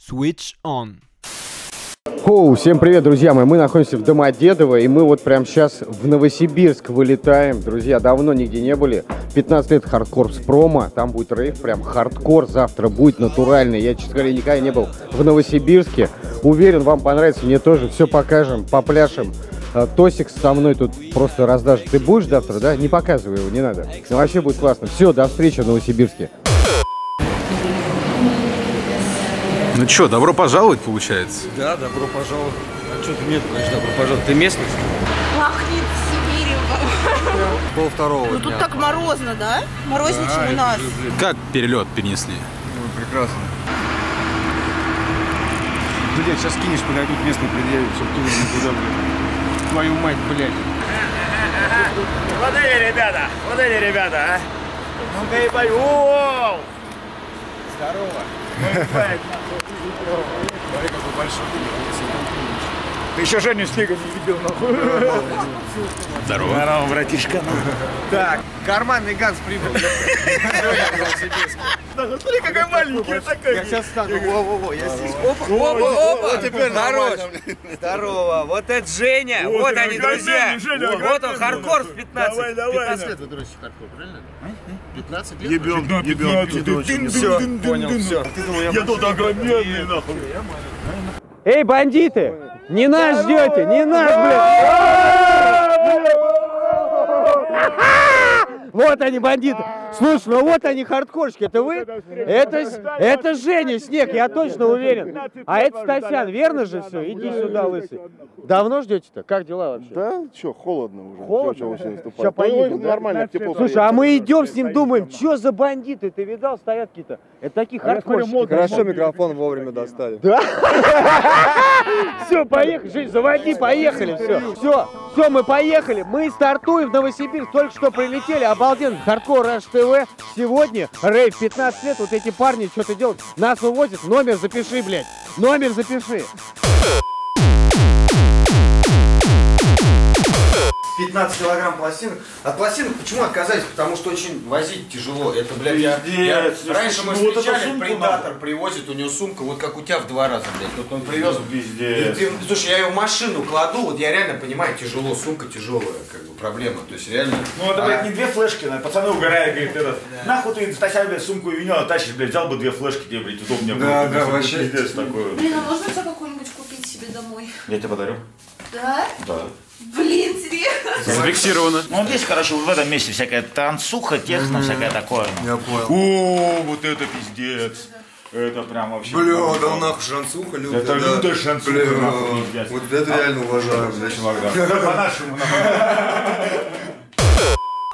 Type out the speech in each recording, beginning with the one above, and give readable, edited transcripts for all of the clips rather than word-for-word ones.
Switch on. Хоу, всем привет, друзья мои. Мы находимся в Домодедово, и мы вот прямо сейчас в Новосибирск вылетаем. Друзья, давно нигде не были. 15 лет HARDCORPS промо. Там будет рейв, прям хардкор. Завтра будет натуральный. Я, честно говоря, никогда не был в Новосибирске. Уверен, вам понравится. Мне тоже. Все покажем, попляшем. Тосик со мной тут просто раздажит. Ты будешь завтра, да? Не показывай его, не надо. Ну, вообще будет классно. Все, до встречи в Новосибирске. Ну что, добро пожаловать, получается? Да, добро пожаловать. А что ты мне, конечно, добро пожаловать? Ты местный? Пахнет Сибирью. Пол второго дня. Ну тут так морозно, да? Морознее, да, чем у нас. Как перелет перенесли? Ну, прекрасно. Блядь, сейчас кинешь, подойдут местные предъявить, чтобы ты никуда, блядь. Твою мать, блядь. Вот эти ребята, а. Ну-ка, ебать. О! Здорово. Ты еще Женю Снега не видел, нахуй. Здорово. Здорово, братишка. Так, карманный ганс прибыл. Смотри, какой маленький. Я сейчас встану. Во-во-во, я здесь. Опа-опа-опа. Теперь хорош. Здорово. Вот это Женя. Вот они, друзья. Вот он, хардкор в 15. 15 лет вы дрочите хардкор, правильно? 15 лет? Ебёнки. Все, понял, все. Я тут огроменный, нахуй. Эй, бандиты! Не нас ждете, не нас, блядь! Вот они, бандиты! Слушай, ну вот они, хардкорщики, это вы? Это Женя Снег, я точно уверен. А это Стасян, верно же все? Иди сюда, лысый. Давно ждете-то? Как дела вообще? Да, что, холодно уже. Холодно? Сейчас поедем, нормально, тепло. Слушай, а мы идем с ним, думаем, что за бандиты? Ты видал, стоят какие-то? Это такие хардкорщики. Хорошо, микрофон вовремя достали. Да? Все, поехали, Жень, заводи, поехали. Все, мы поехали. Мы стартуем в Новосибирск, только что прилетели. Обалденно, Hardcore Rush TV. Сегодня рейв 15 лет, вот эти парни что-то делают, нас вывозят, номер запиши, блядь, номер запиши. 15 килограмм пластинок. От пластинок почему отказались? Потому что очень возить тяжело. Это, блядь, я раньше мы встречали, вот предатор привозит, у него сумка, вот как у тебя в 2 раза, блядь. Вот он привез. Пиздец. И ты, слушай, я ее в машину кладу, вот я реально понимаю, тяжело, сумка тяжелая, как бы проблема. То есть реально. Ну это, блядь, не 2 флешки, наверное. Пацаны угорают, говорит, этот. Да. Нахуй ты стася, блядь, сумку и винила тащишь, блядь, взял бы 2 флешки, тебе, блядь, удобнее было. Да, да, вообще. Пиздец такой. Блин, а можно тебе какую-нибудь купить себе домой? Я тебе подарю. Да? Да. Блин, серьезно? Зафиксировано. Ну, здесь, короче, в этом месте всякая танцуха, техно, всякое такое. Я понял. О, вот это пиздец. Это прям вообще... Бля, да нахуй шансуха, Люда. Это Люда шансуха, нахуй, пиздец. Вот это реально уважаю. По-нашему, нахуй.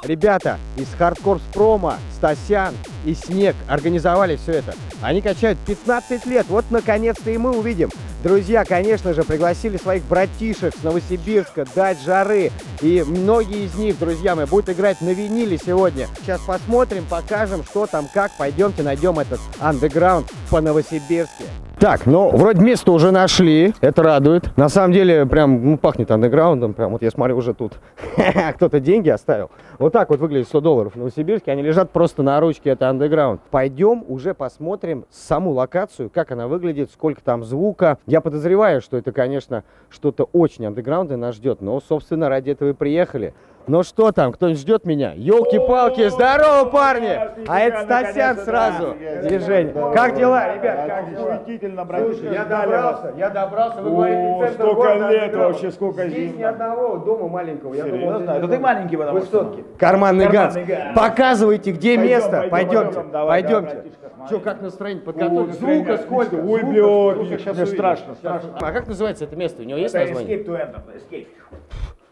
Ребята из HARDCORPS промо, Стасян и Снег организовали все это. Они качают 15 лет. Вот наконец-то и мы увидим. Друзья, конечно же, пригласили своих братишек с Новосибирска дать жары. И многие из них, друзья мои, будут играть на виниле сегодня. Сейчас посмотрим, покажем, что там, как. Пойдемте найдем этот андеграунд по-новосибирски. Так, ну, вроде место уже нашли, это радует. На самом деле, прям, ну, пахнет андеграундом, прям, вот я смотрю, уже тут кто-то деньги оставил. Вот так вот выглядит $100 в Новосибирске, они лежат просто на ручке, это андеграунд. Пойдем уже посмотрим саму локацию, как она выглядит, сколько там звука. Я подозреваю, что это, конечно, что-то очень андеграундное нас ждет, но, собственно, ради этого и приехали. Ну что там, кто-нибудь ждет меня? Ёлки-палки, здорово, парни! А это Стасян сразу. Движение. Как дела, ребят? Как дела? Слушай, я добрался. Вы говорите, сколько лет вообще, сколько зим. Здесь ни одного дома маленького. Да ты маленький в этом. Высотки. Карманный газ. Показывайте, где место. Пойдемте. Че, как настроение? Подготовка. Звука сколько? Ой, блядь, сейчас страшно. А как называется это место? У него есть название? Escape to Escape.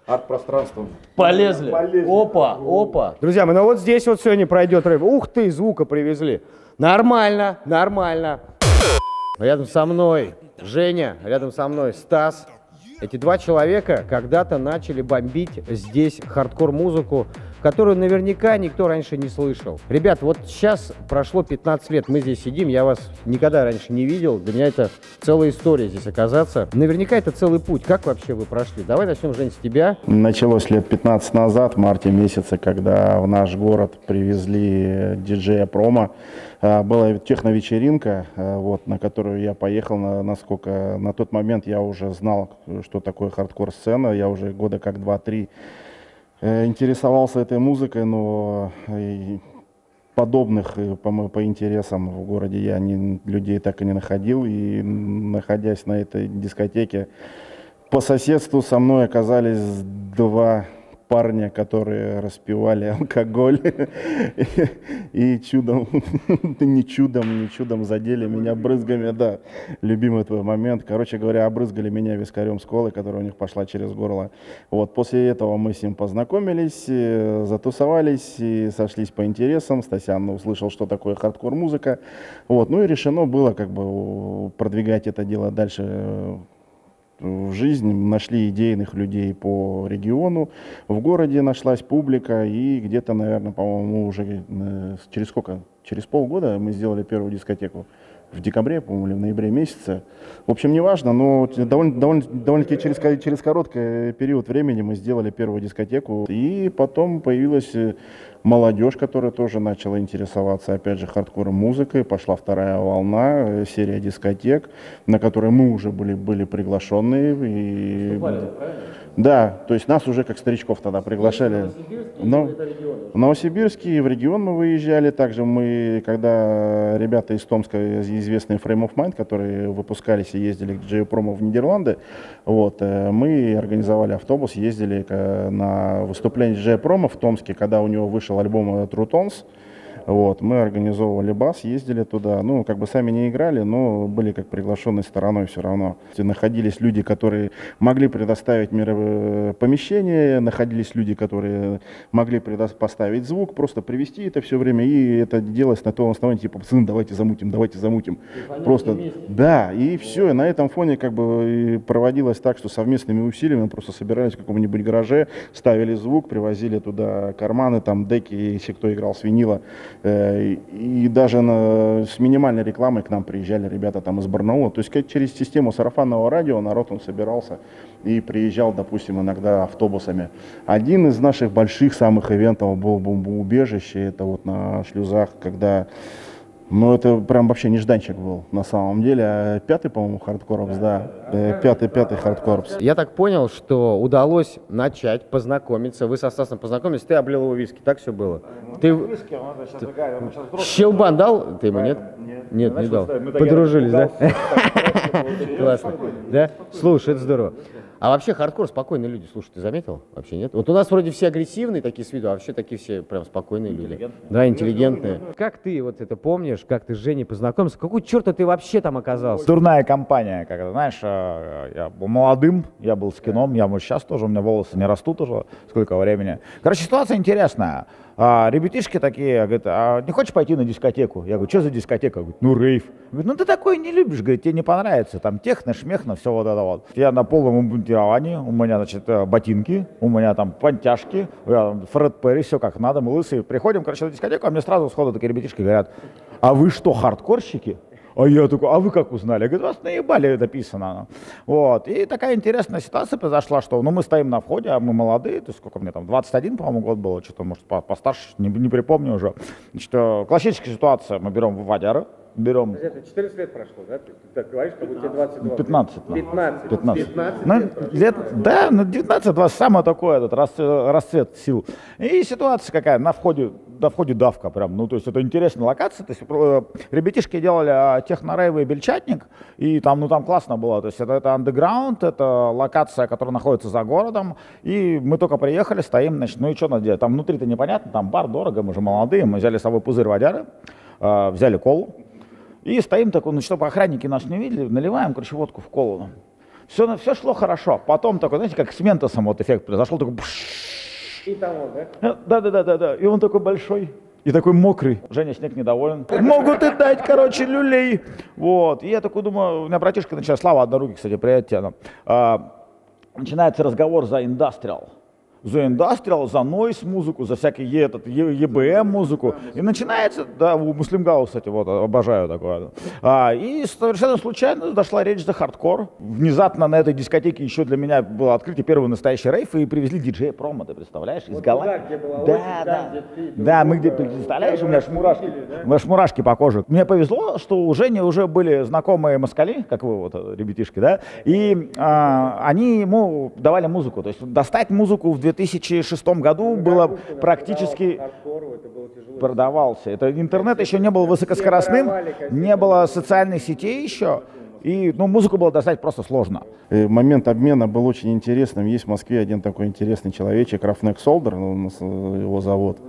Арт-пространством. Полезли. Опа, опа. Друзья, мы, ну вот здесь вот сегодня пройдет рейв. Ух ты, звука привезли. Нормально, нормально. Рядом со мной Женя, рядом со мной Стас. Эти 2 человека когда-то начали бомбить здесь хардкор-музыку, которую наверняка никто раньше не слышал. Ребят, вот сейчас прошло 15 лет, мы здесь сидим, я вас никогда раньше не видел, для меня это целая история здесь оказаться. Наверняка это целый путь. Как вообще вы прошли? Давай начнем, Жень, с тебя. Началось лет 15 назад, в марте месяце, когда в наш город привезли диджея Промо. Была техновечеринка, вот, на которую я поехал, насколько на тот момент я уже знал, что такое хардкор-сцена, я уже года как 2-3 интересовался этой музыкой, но подобных по интересам в городе я людей так и не находил, и находясь на этой дискотеке, по соседству со мной оказались два парня, которые распивали алкоголь и чудом, не чудом задели меня брызгами, да, любимый твой момент, короче говоря, обрызгали меня вискарем с колы, которая у них пошла через горло. Вот, после этого мы с ним познакомились, затусовались и сошлись по интересам, Стасян услышал, что такое хардкор-музыка, вот, ну и решено было как бы продвигать это дело дальше в жизнь, нашли идейных людей по региону, в городе нашлась публика, и где-то, наверное, по-моему, уже через сколько? Через полгода мы сделали первую дискотеку. В декабре, по-моему, или в ноябре месяце. В общем, неважно, но довольно-таки через короткий период времени мы сделали первую дискотеку. И потом появилась молодежь, которая тоже начала интересоваться, опять же, хардкор-музыкой. Пошла вторая волна, серия дискотек, на которые мы уже были приглашены. И... Да, то есть нас уже как старичков тогда приглашали. В Новосибирске и в регион мы выезжали. Также мы, когда ребята из Томска, известные Frame of Mind, которые выпускались и ездили к DJ Promo в Нидерланды, вот, мы организовали автобус, ездили на выступление DJ Promo в Томске, когда у него вышел альбом True Tones. Вот, мы организовывали бас, ездили туда, ну, как бы сами не играли, но были как приглашенной стороной все равно. Находились люди, которые могли предоставить помещение, находились люди, которые могли поставить звук, просто привести это все время, и это делалось на том основании, типа, пацаны, давайте замутим. Просто, да, и все, и на этом фоне как бы проводилось так, что совместными усилиями просто собирались в каком-нибудь гараже, ставили звук, привозили туда карманы, там, деки, если кто играл с винила. И даже с минимальной рекламой к нам приезжали ребята там из Барнаула. То есть через систему сарафанного радио народ он собирался и приезжал, допустим, иногда автобусами. Один из наших больших самых ивентов был бомбоубежище, это вот на шлюзах, когда... Ну, это прям вообще нежданчик был, на самом деле. Пятый, по-моему, HARDCORPS, да. Пятый HARDCORPS. Я так понял, что удалось начать познакомиться. Вы со Стасом познакомились, ты облил его виски, так все было? Ну, ты виски, он сейчас загадил, он сейчас взрослый. Щелбан дал? Ты ему нет? Нет, не дал. Подружились, да? Классно, да? Слушай, это здорово. А вообще хардкор спокойные люди, слушай, ты заметил? Вообще нет? Вот у нас вроде все агрессивные такие с виду, а вообще такие все прям спокойные люди. Да, интеллигентные. Как ты вот это помнишь, как ты с Женей познакомился? Какой черта ты вообще там оказался? Дурная компания, как это, знаешь, я был молодым, я был с кином, я сейчас тоже, у меня волосы не растут уже, сколько времени. Короче, ситуация интересная. Ребятишки такие, говорят, а не хочешь пойти на дискотеку? Я говорю, что за дискотека? Говорит, ну рейв. Говорит, ну ты такой не любишь, говорит, тебе не понравится, там техно, шмехно, все вот это вот. Я на полном обмундировании, у меня, значит, ботинки, у меня там понтяшки, Фред Перри, все как надо, мы лысые. Приходим, короче, на дискотеку, а мне сразу сходу такие ребятишки говорят, а вы что, хардкорщики? А я такой, а вы как узнали? Я говорю, вас наебали, написано. Вот. И такая интересная ситуация произошла, что ну, мы стоим на входе, а мы молодые, то есть сколько мне там, 21, по-моему, год было, что-то, может, постарше, не припомню уже. Значит, классическая ситуация, мы берем водяры, берем... Это 14 лет прошло, да? Ты так говоришь, как будто тебе 22. 15 ну, лет, да, ну 19-20, самое такое, этот расцвет сил. И ситуация какая, на входе давка прям, ну то есть это интересная локация, то есть ребятишки делали техно-рейвый бельчатник, и там, ну там классно было, то есть это андеграунд, это локация, которая находится за городом, и мы только приехали, стоим, значит, ну и что надо делать, там внутри-то непонятно, там бар дорого, мы же молодые, мы взяли с собой пузырь водяры, взяли колу, и стоим такой, ну чтобы охранники нас не видели, наливаем, короче, водку в колу, все шло хорошо, потом такой, знаете, как с ментосом вот эффект произошел, такой и того, да? Да. И он такой большой. И такой мокрый. Женя, Снег, недоволен. Могут и дать, короче, люлей. Вот. И я такой думаю, у меня братишка начинает, Слава, однорукий, кстати, приятель. Начинается разговор за индастриал. за индастриал, за нойс музыку, за всякий EBM музыку. И начинается, да, у Муслимгау, кстати, вот, обожаю такое. И совершенно случайно дошла речь за хардкор. Внезапно на этой дискотеке еще для меня было открытие первого настоящего рейфа, и привезли DJ Promo, ты представляешь, из Голландии. Да, мы где, представляешь, у меня мурашки по коже. Мне повезло, что у Жени уже были знакомые москали, как вы, вот, ребятишки, да, и они ему давали музыку. То есть достать музыку в 2006 году было практически... Продавался. Это интернет еще не был высокоскоростным, не было социальных сетей еще. И, ну, музыку было достать просто сложно. Момент обмена был очень интересным. Есть в Москве один такой интересный человечек, Рафнек Солдер, его зовут.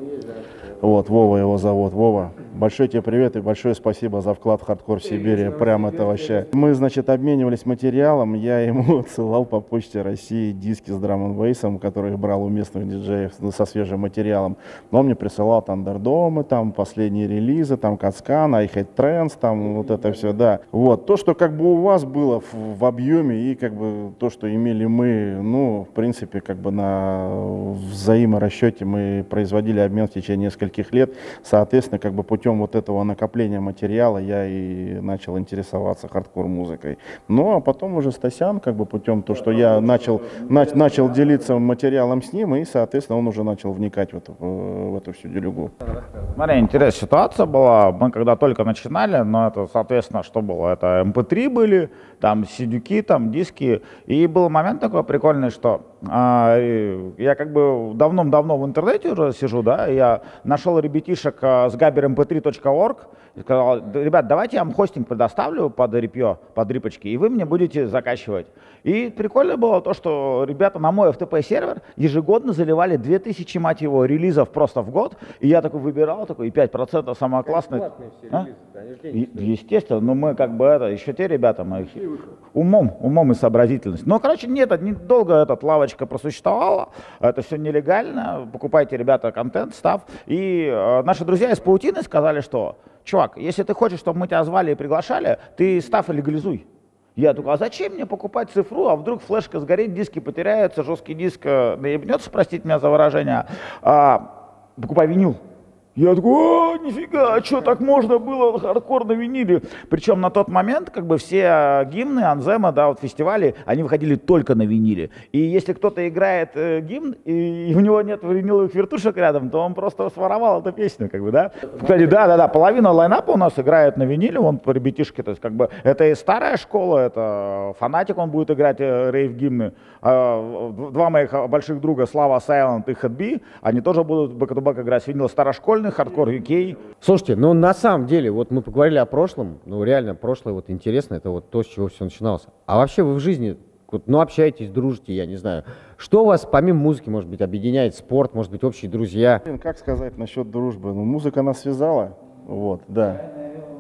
Вот, Вова его зовут. Вова, большой тебе привет и большое спасибо за вклад в Hardcore в Сибири. Прям это вообще. Мы, значит, обменивались материалом. Я ему отсылал по почте России диски с драм-н-бейсом, которые брал у местных диджеев со свежим материалом. Но он мне присылал Тандердомы, там последние релизы, там Кацкан, I Hate Trends, там вот это все, да. Вот, то, что как бы у вас было в объеме и как бы то, что имели мы, ну, в принципе, как бы на взаиморасчете мы производили обмен в течение нескольких лет, соответственно, как бы путем вот этого накопления материала я и начал интересоваться хардкор-музыкой. Ну, а потом уже Стасян, как бы путем то, что я начал делиться материалом с ним, и, соответственно, он уже начал вникать в эту всю делюгу. Смотри, интересная ситуация была, мы когда только начинали, но это, соответственно, что было? Это MP3 были, там CD-ки, там диски, и был момент такой прикольный, что я как бы давно-давно в интернете уже сижу, да, я нашел ребятишек с Gabber.mp3.org и сказал: ребят, давайте я вам хостинг предоставлю под репье, под рипочки, и вы мне будете закачивать. И прикольно было то, что ребята на мой FTP-сервер ежегодно заливали 2000, мать его, релизов просто в год, и я такой выбирал, такой, и 5% самое классное. А? Естественно, но мы как бы это, еще те ребята, мы умом и сообразительность. Но, короче, нет, недолго этот лавочка просуществовала, это все нелегально, покупайте, ребята, контент, став. И наши друзья из паутины сказали, что, чувак, если ты хочешь, чтобы мы тебя звали и приглашали, ты став легализуй. Я думаю, а зачем мне покупать цифру, а вдруг флешка сгорит, диски потеряются, жесткий диск наебнется, простите меня за выражение, покупай винил. Я такой: о, нифига, а что, так можно было хардкор на виниле? Причем на тот момент как бы все гимны, анзема, да, вот фестивали, они выходили только на виниле. И если кто-то играет гимн, и у него нет виниловых вертушек рядом, то он просто своровал эту песню, как бы, да. Кстати, да, половина лайнапа у нас играет на виниле, вон по ребятишке, то есть как бы это и старая школа, это Фанатик, он будет играть рейв-гимны. Два моих больших друга, Слава, Сайлент и Хадби, они тоже будут бэк-ту-бэк играть с винила старошкольный, Hardcore UK. Слушайте, ну на самом деле, вот мы поговорили о прошлом, ну реально прошлое вот интересно, это вот то, с чего все начиналось. А вообще вы в жизни, вот, ну общаетесь, дружите, я не знаю, что у вас помимо музыки, может быть, объединяет спорт, может быть, общие друзья? Как сказать насчет дружбы, ну музыка нас связала, вот, да.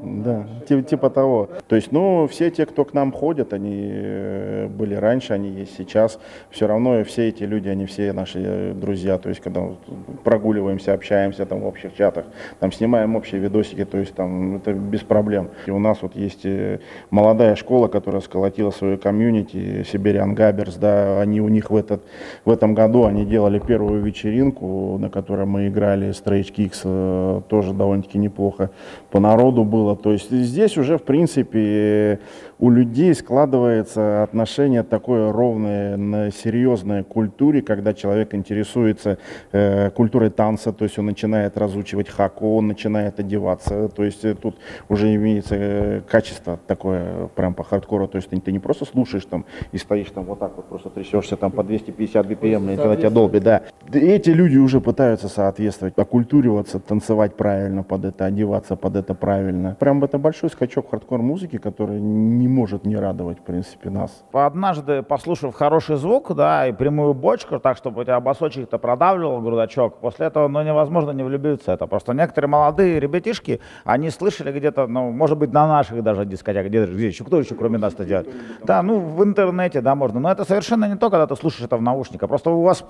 Да, типа того. То есть, ну, все те, кто к нам ходят, они были раньше, они есть сейчас. Все равно все эти люди, они все наши друзья. То есть, когда прогуливаемся, общаемся там в общих чатах, там снимаем общие видосики, то есть там это без проблем. И у нас вот есть молодая школа, которая сколотила свою комьюнити, Сибириан Габерс, да, они у них в этом году они делали первую вечеринку, на которой мы играли Straight Kicks, тоже довольно-таки неплохо по народу было. То есть здесь уже, в принципе, у людей складывается отношение такое ровное, серьезное к культуре, когда человек интересуется культурой танца, то есть он начинает разучивать хаку, он начинает одеваться, то есть тут уже имеется качество такое прям по хардкору, то есть ты не просто слушаешь там и стоишь там вот так вот, просто трясешься там по 250 BPM, это тебя долбит, да. Эти люди уже пытаются соответствовать, окультуриваться, танцевать правильно под это, одеваться под это правильно. Прям это большой скачок хардкор-музыки, который не может не радовать, в принципе, нас. Однажды, послушав хороший звук, да, и прямую бочку, так, чтобы у тебя басочек-то продавливал грудачок, после этого, ну, невозможно не влюбиться. Это просто некоторые молодые ребятишки, они слышали где-то, ну, может быть, на наших даже дискотеках, где еще, кто еще кроме нас это делает? Да, ну, в интернете, да, можно. Но это совершенно не то, когда ты слушаешь это в наушниках. Просто у вас,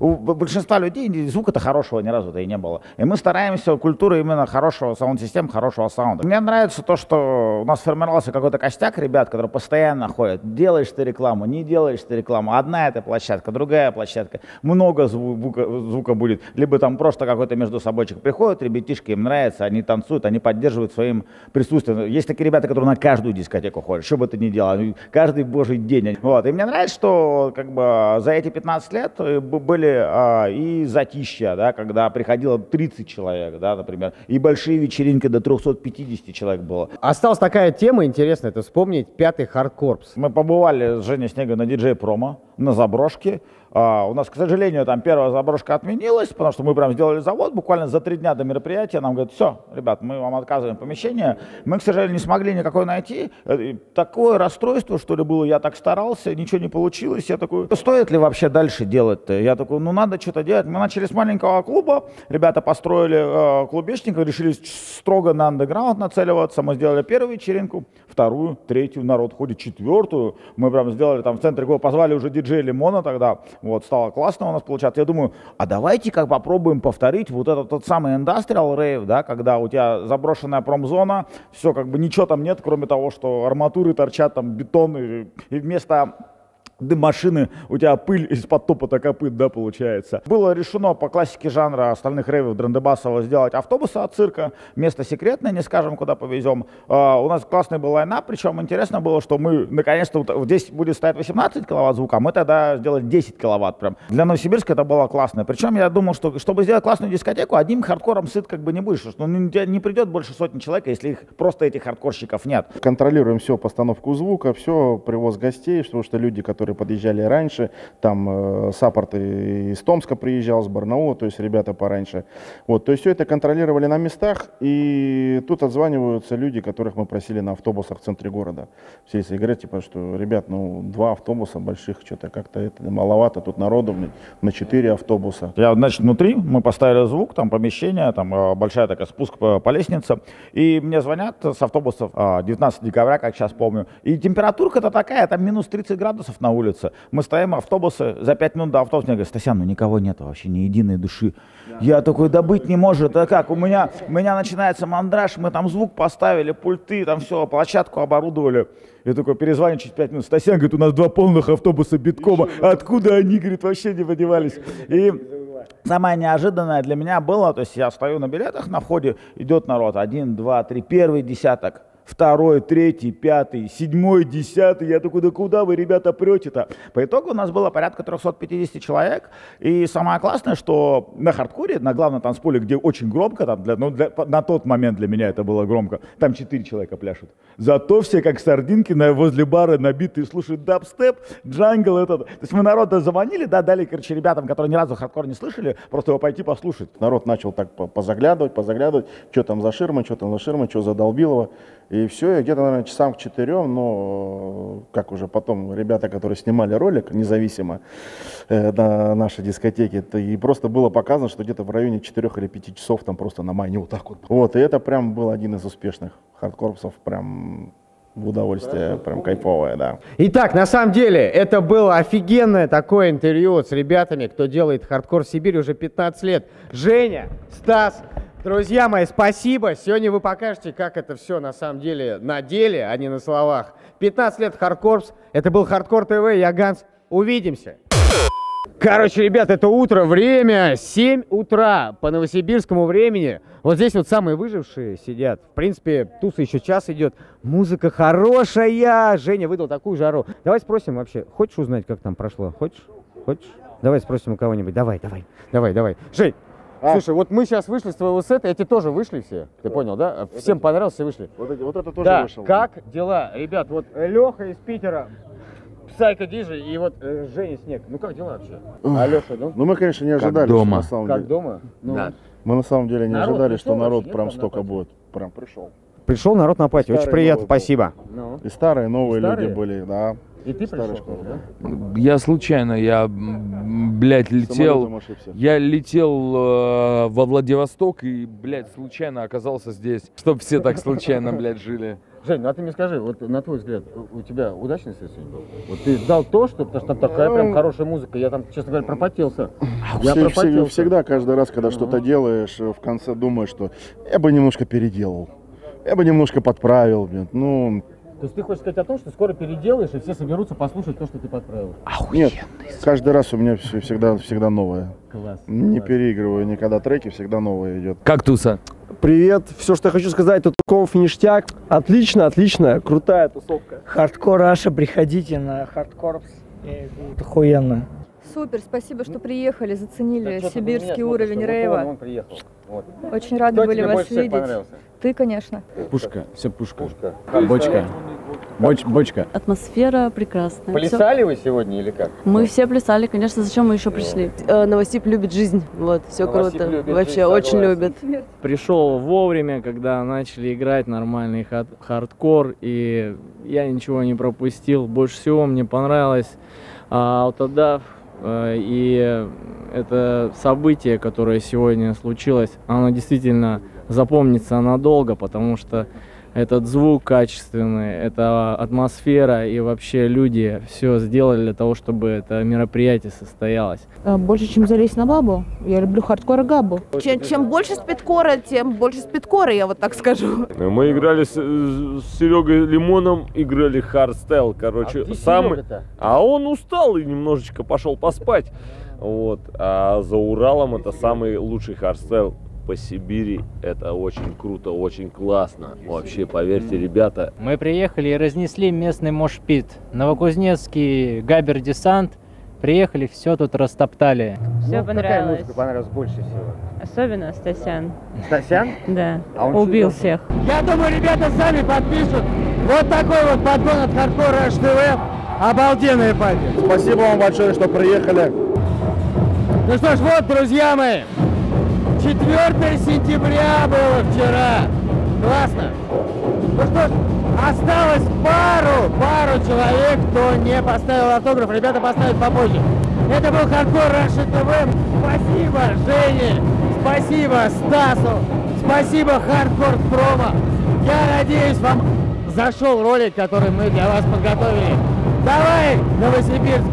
у большинства людей звука-то хорошего ни разу-то и не было. И мы стараемся культуру именно хорошего саунд-системы, хорошего саунда. Мне нравится то, что у нас сформировался какой-то костяк ребят, которые постоянно ходят. Делаешь ты рекламу, не делаешь ты рекламу. Одна эта площадка, другая площадка. Много звука будет. Либо там просто какой-то между собойчик приходят, ребятишки, им нравится, они танцуют, они поддерживают своим присутствием. Есть такие ребята, которые на каждую дискотеку ходят, что бы ты ни делал, каждый божий день. Вот. И мне нравится, что как бы за эти 15 лет были и затища, да, когда приходило 30 человек, да, например, и большие вечеринки до 350 человек было. Осталась такая тема интересная, это вспомнить 5-й HARDCORPS. Мы побывали с Женей Снега на DJ Promo, на заброшке. У нас, к сожалению, там первая заброшка отменилась, потому что мы прям сделали завод, буквально за 3 дня до мероприятия нам говорят: все, ребят, мы вам отказываем помещение. Мы, к сожалению, не смогли никакой найти. Такое расстройство, что ли, было, я так старался, ничего не получилось. Я такой: стоит ли вообще дальше делать-то? Я такой: ну надо что-то делать. Мы начали с маленького клуба, ребята построили клубешников, решили строго на андеграунд нацеливаться. Мы сделали первую вечеринку, вторую, третью, народ ходит, четвертую. Мы прям сделали там в центре города, позвали уже диджея Лимона тогда. Вот, стало классно у нас получаться. Я думаю, а давайте как попробуем повторить вот этот тот самый Industrial Rave, да, когда у тебя заброшенная промзона, все как бы ничего там нет, кроме того, что арматуры торчат, там бетон, и вместо машины у тебя пыль из-под топота копыт, да, получается. Было решено по классике жанра остальных рейвов драндебасово сделать автобусы от цирка. Место секретное, не скажем, куда повезем. У нас классный был лайнап, причем интересно было, что мы наконец-то, здесь будет стоять 18 киловатт звука, мы тогда сделали 10 киловатт прям. Для Новосибирска это было классно. Причем я думал, что чтобы сделать классную дискотеку, одним хардкором сыт как бы не будешь, что не придет больше сотни человек, если их просто этих хардкорщиков нет. Контролируем все, постановку звука, все, привоз гостей, потому что люди, которые подъезжали раньше, там саппорт из Томска приезжал, с Барнаула, то есть ребята пораньше. Вот, то есть все это контролировали на местах, и тут отзваниваются люди, которых мы просили на автобусах в центре города. Все если говорят, типа, что, ребят, ну, 2 автобуса больших, что-то как-то это маловато, тут народу на 4 автобуса. Я, значит, внутри мы поставили звук, там помещение, там большая такая спуск по лестнице, и мне звонят с автобусов 19 декабря, как сейчас помню, и температурка-то такая, там минус 30 градусов на улице. Мы стоим, автобусы, за 5 минут до автобуса, я говорю: Стасян, ну никого нет вообще, ни единой души. Да. Я такой: да быть не может, а как? У меня начинается мандраж, мы там звук поставили, пульты, там все, площадку оборудовали. Я такой перезвоню через 5 минут. Стасян говорит: у нас 2 полных автобуса биткома. Откуда они, говорит, вообще не подевались? И самое неожиданное для меня было, то есть я стою на билетах, на входе идет народ, 1, 2, 3, первый десяток. 2, 3, 5, 7, 10. Я такой: да куда вы, ребята, прете-то? По итогу у нас было порядка 350 человек. И самое классное, что на хардкоре, на главном танцполе, где очень громко, там на тот момент для меня это было громко, там 4 человека пляшут. Зато все как сардинки возле бара набитые слушают дабстеп, джангл. То есть мы народа заманили, да, дали, короче, ребятам, которые ни разу хардкор не слышали, просто его пойти послушать. Народ начал так позаглядывать, что там за ширма, что за долбилово. И все, и где-то, наверное, часам к 4, но как уже потом ребята, которые снимали ролик независимо на нашей дискотеке, и просто было показано, что где-то в районе 4 или 5 часов там просто на майне вот так вот. Вот, и это прям был один из успешных хардкорпсов, прям в удовольствие, прям кайфовое, да. Итак, на самом деле, это было офигенное такое интервью с ребятами, кто делает хардкор в Сибири уже 15 лет. Женя, Стас. Друзья мои, спасибо. Сегодня вы покажете, как это все на самом деле на деле, а не на словах. 15 лет HARDCORPS. Это был Hardcore TV. Я Ганс. Увидимся. Короче, ребят, это утро. Время 7 утра по новосибирскому времени. Вот здесь вот самые выжившие сидят. В принципе, туса еще час идет. Музыка хорошая. Женя выдал такую жару. Давай спросим вообще. Хочешь узнать, как там прошло? Хочешь? Хочешь? Давай спросим у кого-нибудь. Давай. Жень. Слушай, вот мы сейчас вышли с твоего сета, эти тоже вышли все, ты понял, да? Всем понравилось, все вышли. Вот это тоже вышел. Как дела, ребят? Вот Леха из Питера, Псайка Дижи и вот Женя Снег. Ну как дела вообще? А Леша, ну? Ну мы, конечно, не ожидали, что на самом деле. Как дома? Да. Мы на самом деле не ожидали, что народ прям столько будет. Прям пришел. Пришел народ на пати, очень приятно, спасибо. И старые, новые люди были, да. И ты пришел, да? Я случайно, я летел во Владивосток и, блядь, случайно оказался здесь, чтоб все так случайно, блядь, жили. Жень, ну а ты мне скажи, вот на твой взгляд, у тебя удачный сет сегодня был? Вот ты дал то, что, потому что там такая прям хорошая музыка, я там, честно говоря, пропотелся. Я пропотелся. Всегда, каждый раз, когда что-то делаешь, в конце думаешь, что я бы немножко переделал. я бы немножко подправил, блин, ну... То есть ты хочешь сказать о том, что скоро переделаешь, и все соберутся послушать то, что ты подправил? Охуенный. Нет, каждый раз у меня всегда новое. Класс. Не переигрываю никогда треки, всегда новое идет. Кактуса. Привет, все, что я хочу сказать, тут Конф ништяк. Отлично, отлично, крутая тусовка. Hardcore Russia, приходите на HARDCORPS, будет охуенно. Супер, спасибо, что приехали, заценили сибирский уровень рейва. Вот. Очень рады были вас видеть. Ты, конечно. Пушка, все пушка. Бочка. Бочка. Атмосфера прекрасная. Плясали все. Вы сегодня или как? Мы все плясали, конечно, зачем мы еще пришли? Новосиб любит жизнь, вот, все Новосиб круто, любит, вообще очень любит. Пришел вовремя, когда начали играть нормальный хардкор, и я ничего не пропустил. Больше всего мне понравилось Autodav, и это событие, которое сегодня случилось, оно действительно запомнится надолго, потому что этот звук качественный, это атмосфера и вообще люди все сделали для того, чтобы это мероприятие состоялось. Больше, чем залезть на бабу. Я люблю хардкор и габу. Чем больше спидкора, тем больше спидкора, я вот так скажу. Мы играли с Серегой Лимоном, играли хардстайл, короче. А он устал и немножечко пошел поспать. Вот. А за Уралом это самый лучший хардстайл. По Сибири это очень круто, очень классно. Вообще, поверьте, ребята. Мы приехали и разнесли местный мошпит. Новокузнецкий Габер-десант. Приехали, все тут растоптали. Все ну, понравилось. Какая музыка понравилась больше всего? Особенно Стасян. Стасян? Да. А он убил всех. Я думаю, ребята сами подпишут. Вот такой вот подгон от Hardcore Rush TV. Обалденные пати. Спасибо вам большое, что приехали. Ну что ж, вот, друзья мои. 4 сентября было вчера. Классно. Ну что ж, осталось пару человек, кто не поставил автограф. Ребята поставят попозже. Это был Hardcore Russia TV. Спасибо Жене, спасибо Стасу, спасибо Hardcore Promo. Я надеюсь, вам зашел ролик, который мы для вас подготовили. Давай, Новосибирск!